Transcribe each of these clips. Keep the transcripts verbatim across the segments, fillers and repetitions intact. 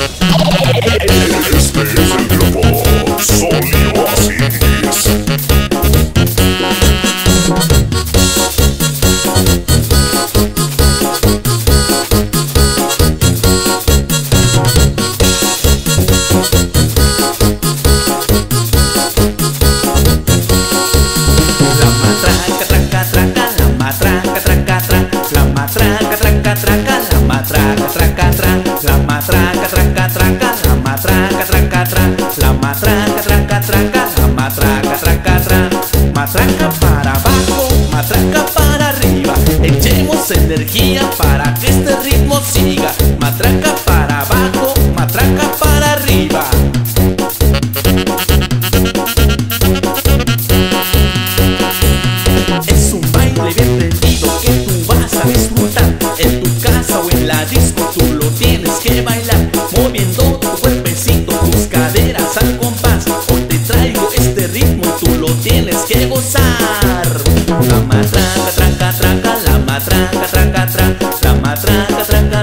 Este es el grupo Sol y Oasis. La matraca, traca, traca, la matraca, traca, traca, la matraca, traca, traca, la matraca, traca, traca, la matraca, traca, traca, la matraca, traca, traca, la matraca, traca, traca, la matraca, traca, traca, matraca para abajo, matraca para arriba, echemos energía para que este ritmo siga, matraca para abajo, matraca para arriba. Es un baile bien prendido que tú vas a disfrutar en tu casa o en la disco, tú lo tienes que bailar, moviendo tu cuerpecito, tus caderas al compás. Hoy te traigo este ritmo, tú lo tienes que gozar. La matraca, traca, traca, la matraca, traca, traca, la matraca, traca,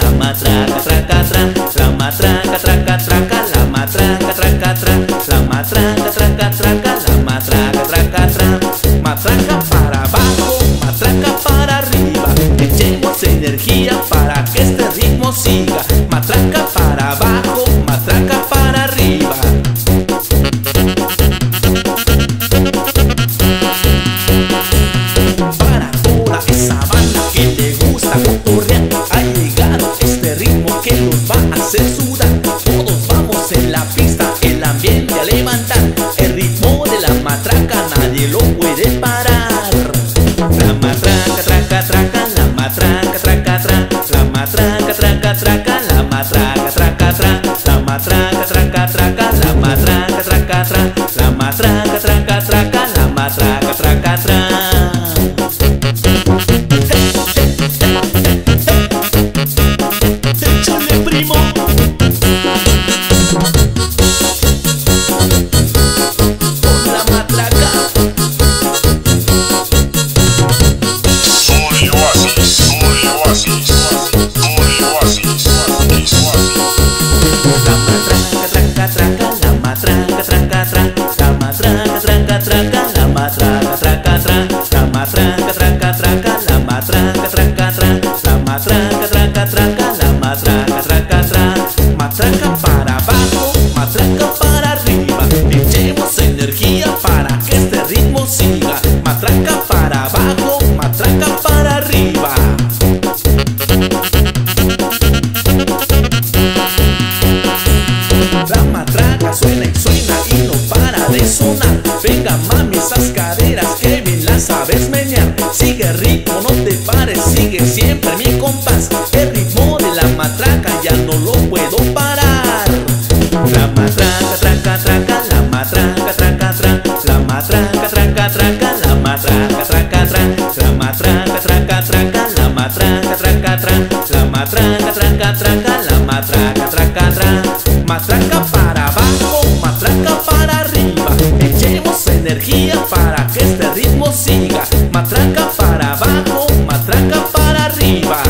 la matraca, traca, traca, la matraca, traca, traca, la matraca, traca, traca, la matraca, traca, traca, la matraca, traca, traca, matraca para abajo, matraca para arriba, echemos energía para que este ritmo siga, matraca para abajo, matraca para arriba. Para toda esa banda que te gusta cotorrear, ha llegado este ritmo que nos va a hacer sudar, todos vamos en la pista, el ambiente a levantar, el ritmo de la matraca nadie lo puede parar. La matraca, traca, traca, la matraca, traca, traca, la matraca, traca, traca, la matraca, traca, traca, la matraca, traca, traca, la matraca, traca, traca, la matraca, traca, traca, la matraca, traca, traca. Matraca para abajo, matraca para arriba, echemos energía para que este ritmo siga, matraca para abajo, matraca para arriba. La matraca suena y suena y no para de sonar, venga mami esas caderas que bien las sabes menear, sigue rico, no te pares, sigue siempre mi compás, el ritmo de la matraca ya no lo puedo parar. La matraca, traca, traca, la matraca, traca, traca, la matraca, traca, traca, la matraca, traca, traca, la matraca, traca, traca, la matraca, traca, traca, la matraca, traca, traca, la matraca, traca, traca, matraca para abajo, matraca para arriba, echemos energía para que este ritmo siga, matraca para abajo, matraca para arriba.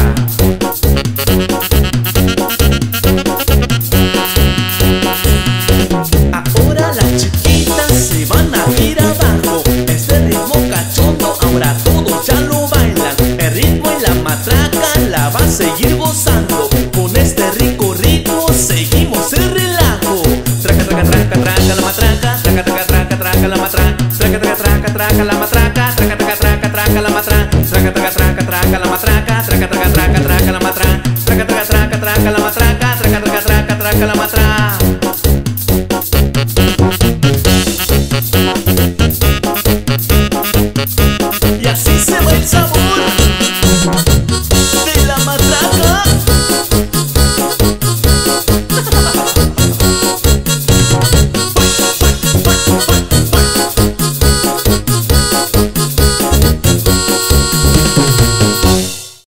Ahora las chiquitas se van a ir abajo, este ritmo cachondo ahora todos ya lo bailan, el ritmo y la matraca la va a seguir gozando, con este rico ritmo seguimos el relajo. Traca, traca, traca, traca la matraca, traca, traca, traca, traca la matraca, traca, traca, traca, traca la matraca, traca, traca, traca, traca la matraca, traca, traca, traca, traca la matraca, traca, traca, traca, traca la matraca, traca, traca, traca, traca la matraca, traca, traca, traca, traca la matraca. Y así se va el sabor de la matraca.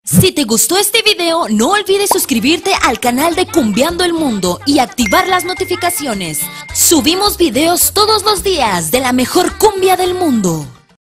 Si te gustó este video, no olvides suscribirte al canal de Cumbiando el Mundo y activar las notificaciones. Subimos videos todos los días de la mejor cumbia del mundo.